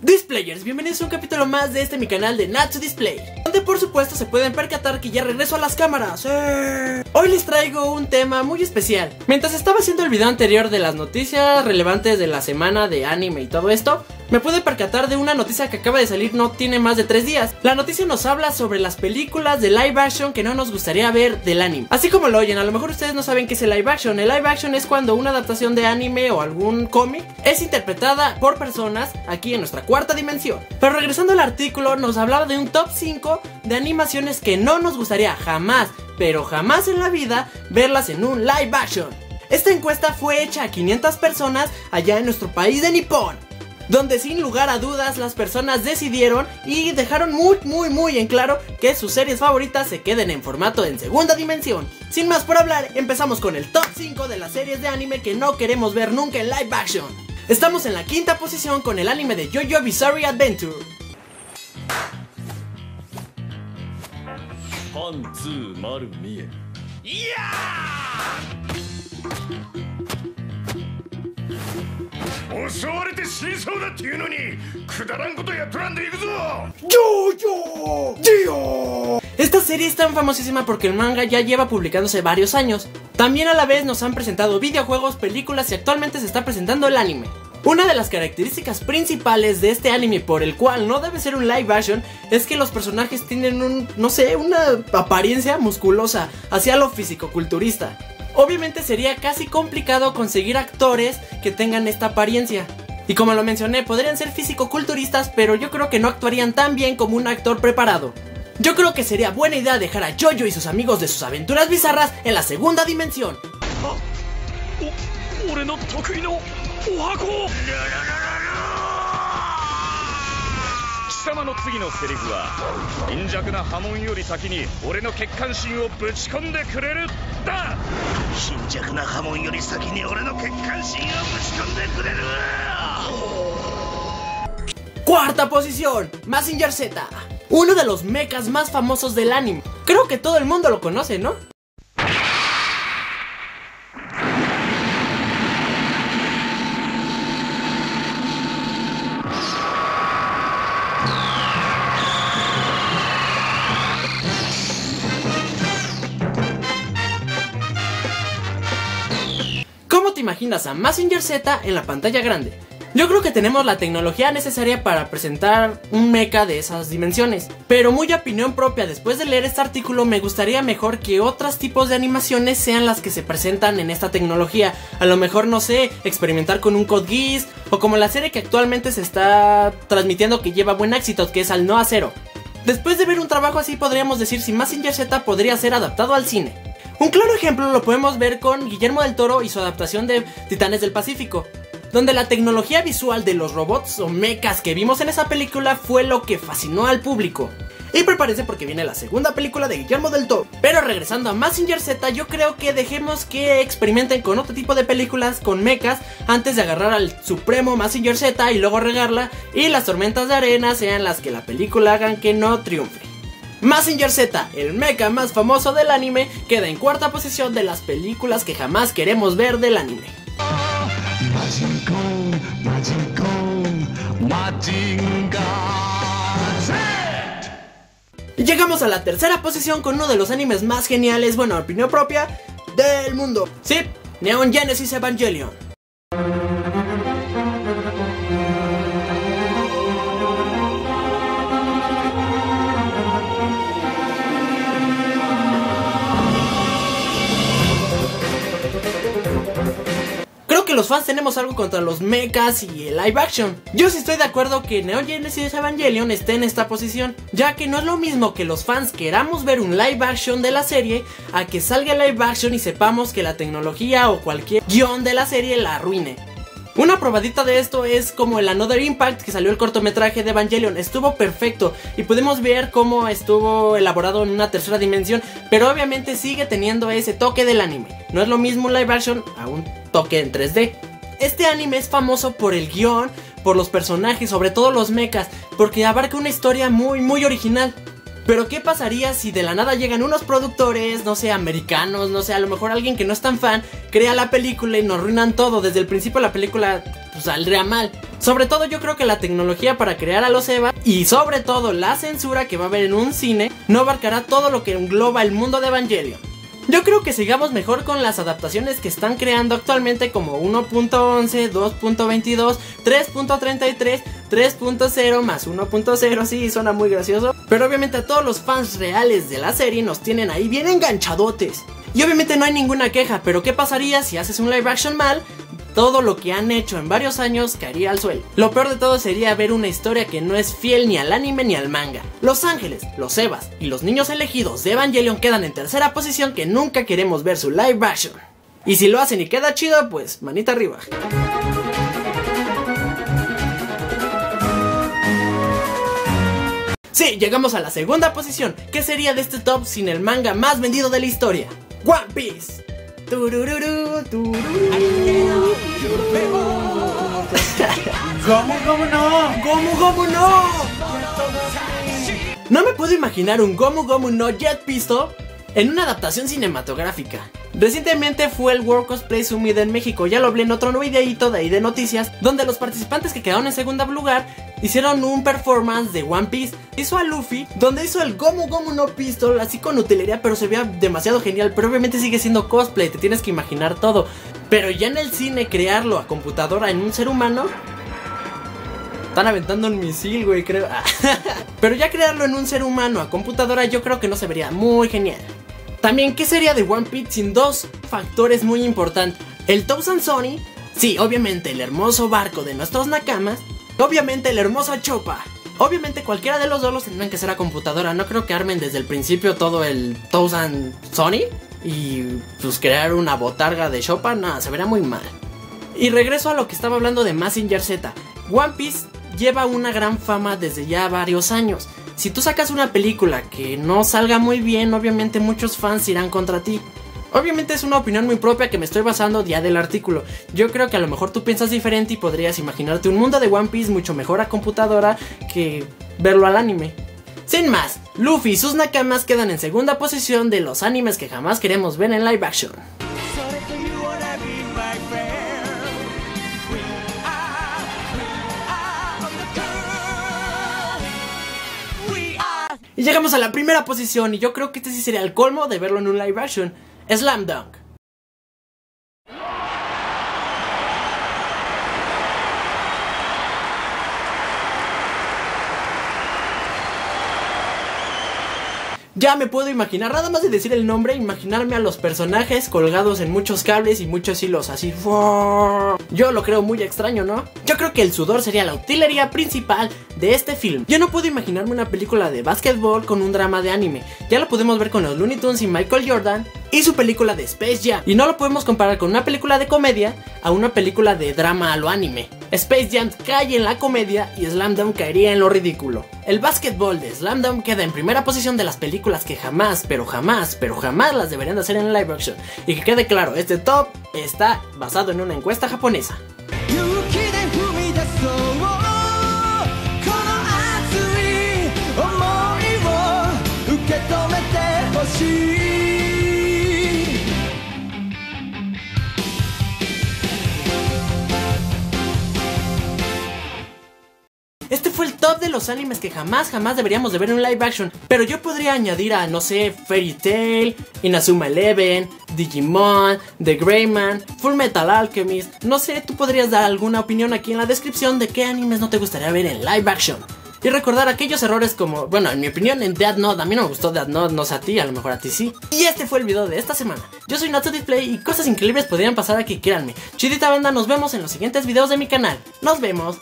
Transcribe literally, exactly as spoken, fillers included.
Displayers, bienvenidos a un capítulo más de este mi canal de Natsu Dissplay, donde por supuesto se pueden percatar que ya regreso a las cámaras. ¡Eh! Hoy les traigo un tema muy especial. Mientras estaba haciendo el video anterior de las noticias relevantes de la semana de anime y todo esto, me pude percatar de una noticia que acaba de salir no tiene más de tres días. La noticia nos habla sobre las películas de live action que no nos gustaría ver del anime. Así como lo oyen, a lo mejor ustedes no saben qué es el live action. El live action es cuando una adaptación de anime o algún cómic es interpretada por personas aquí en nuestra cuarta dimensión. Pero regresando al artículo, nos hablaba de un top cinco de animaciones que no nos gustaría jamás, pero jamás en la vida, verlas en un live action. Esta encuesta fue hecha a quinientas personas allá en nuestro país de Nippon, donde sin lugar a dudas las personas decidieron y dejaron muy muy muy en claro que sus series favoritas se queden en formato en segunda dimensión. Sin más por hablar, empezamos con el top cinco de las series de anime que no queremos ver nunca en live action. Estamos en la quinta posición con el anime de JoJo's Bizarre Adventure. Esta serie es tan famosísima porque el manga ya lleva publicándose varios años. También a la vez nos han presentado videojuegos, películas y actualmente se está presentando el anime. Una de las características principales de este anime por el cual no debe ser un live action es que los personajes tienen un, no sé, una apariencia musculosa hacia lo físico-culturista. Obviamente sería casi complicado conseguir actores que tengan esta apariencia. Y como lo mencioné, podrían ser físico-culturistas, pero yo creo que no actuarían tan bien como un actor preparado. Yo creo que sería buena idea dejar a JoJo y sus amigos de sus aventuras bizarras en la segunda dimensión. Cuarta posición, Mazinger Z, uno de los mechas más famosos del anime. Creo que todo el mundo lo conoce, ¿no? Imaginas a Mazinger Z en la pantalla grande. Yo creo que tenemos la tecnología necesaria para presentar un mecha de esas dimensiones, pero muy a opinión propia, después de leer este artículo me gustaría mejor que otros tipos de animaciones sean las que se presentan en esta tecnología. A lo mejor, no sé, experimentar con un Code Geass, o como la serie que actualmente se está transmitiendo que lleva buen éxito, que es Al No a Cero. Después de ver un trabajo así podríamos decir si Mazinger Z podría ser adaptado al cine. Un claro ejemplo lo podemos ver con Guillermo del Toro y su adaptación de Titanes del Pacífico, donde la tecnología visual de los robots o mechas que vimos en esa película fue lo que fascinó al público. Y prepárense porque viene la segunda película de Guillermo del Toro. Pero regresando a Mazinger Z, yo creo que dejemos que experimenten con otro tipo de películas con mechas antes de agarrar al supremo Mazinger Z y luego regarla, y las tormentas de arena sean las que la película hagan que no triunfe. Mazinger Z, el mecha más famoso del anime, queda en cuarta posición de las películas que jamás queremos ver del anime. Y llegamos a la tercera posición con uno de los animes más geniales, bueno, a opinión propia, del mundo. Sí, Neon Genesis Evangelion. Los fans tenemos algo contra los mechas y el live action. Yo sí estoy de acuerdo que Neon Genesis Evangelion esté en esta posición, ya que no es lo mismo que los fans queramos ver un live action de la serie a que salga live action y sepamos que la tecnología o cualquier guión de la serie la arruine. Una probadita de esto es como el Another Impact, que salió el cortometraje de Evangelion. Estuvo perfecto y pudimos ver cómo estuvo elaborado en una tercera dimensión, pero obviamente sigue teniendo ese toque del anime. No es lo mismo un live action a un toque en tres D. Este anime es famoso por el guión, por los personajes, sobre todo los mechas, porque abarca una historia muy muy original. Pero ¿qué pasaría si de la nada llegan unos productores, no sé, americanos, no sé, a lo mejor alguien que no es tan fan, crea la película y nos arruinan todo? Desde el principio la película pues saldría mal. Sobre todo yo creo que la tecnología para crear a los EVA y sobre todo la censura que va a haber en un cine no abarcará todo lo que engloba el mundo de Evangelion. Yo creo que sigamos mejor con las adaptaciones que están creando actualmente como uno punto once, dos punto veintidós, tres punto treinta y tres, tres punto cero más uno punto cero, sí, suena muy gracioso. Pero obviamente a todos los fans reales de la serie nos tienen ahí bien enganchadotes. Y obviamente no hay ninguna queja, pero ¿qué pasaría si haces un live action mal? Todo lo que han hecho en varios años caería al suelo. Lo peor de todo sería ver una historia que no es fiel ni al anime ni al manga. Los ángeles, los evas y los niños elegidos de Evangelion quedan en tercera posición, que nunca queremos ver su live action. Y si lo hacen y queda chido, pues manita arriba. Sí, llegamos a la segunda posición. ¿Qué sería de este top sin el manga más vendido de la historia? One Piece. Turururu, turururu. ¿Cómo, cómo no? ¿Cómo, cómo no? No me puedo imaginar un Gomu Gomu no Jet Pistol en una adaptación cinematográfica. Recientemente fue el World Cosplay Summit en México, ya lo hablé en otro videíto de ahí de noticias, donde los participantes que quedaron en segundo lugar hicieron un performance de One Piece. Hizo a Luffy, donde hizo el Gomu Gomu no Pistol, así con utilería, pero se veía demasiado genial. Pero obviamente sigue siendo cosplay, te tienes que imaginar todo. Pero ya en el cine crearlo a computadora en un ser humano... Están aventando un misil, güey, creo. Pero ya crearlo en un ser humano a computadora yo creo que no se vería muy genial. También, ¿qué sería de One Piece sin dos factores muy importantes? El Thousand Sunny, sí, obviamente el hermoso barco de nuestros nakamas, obviamente la hermosa chopa. Obviamente cualquiera de los dos los tendrán que ser a computadora, no creo que armen desde el principio todo el Thousand Sunny y pues crear una botarga de chopa, nada, se verá muy mal. Y regreso a lo que estaba hablando de Mazinger Z, One Piece lleva una gran fama desde ya varios años. Si tú sacas una película que no salga muy bien, obviamente muchos fans irán contra ti. Obviamente es una opinión muy propia que me estoy basando ya del artículo. Yo creo que a lo mejor tú piensas diferente y podrías imaginarte un mundo de One Piece mucho mejor a computadora que verlo al anime. Sin más, Luffy y sus nakamas quedan en segunda posición de los animes que jamás queremos ver en live action. Y llegamos a la primera posición, y yo creo que este sí sería el colmo de verlo en un live action. Slam Dunk. Ya me puedo imaginar, nada más de decir el nombre, imaginarme a los personajes colgados en muchos cables y muchos hilos así. Yo lo creo muy extraño, ¿no? Yo creo que el sudor sería la utilería principal de este film. Yo no puedo imaginarme una película de básquetbol con un drama de anime. Ya lo pudimos ver con los Looney Tunes y Michael Jordan y su película de Space Jam. Y no lo podemos comparar con una película de comedia a una película de drama a lo anime. Space Jam cae en la comedia y Slam Dunk caería en lo ridículo. El básquetbol de Slam Dunk queda en primera posición de las películas que jamás, pero jamás, pero jamás las deberían de hacer en live action. Y que quede claro, este top está basado en una encuesta japonesa. Este fue el top de los animes que jamás jamás deberíamos de ver en un live action. Pero yo podría añadir a, no sé, Fairy Tail, Inazuma Eleven, Digimon, The Greyman, Full Metal Alchemist. No sé, tú podrías dar alguna opinión aquí en la descripción de qué animes no te gustaría ver en live action. Y recordar aquellos errores como, bueno, en mi opinión en Death Note. A mí no me gustó Death Note, no sé a ti, a lo mejor a ti sí. Y este fue el video de esta semana. Yo soy Natsu Dissplay y cosas increíbles podrían pasar aquí, créanme. Chidita banda, nos vemos en los siguientes videos de mi canal. Nos vemos.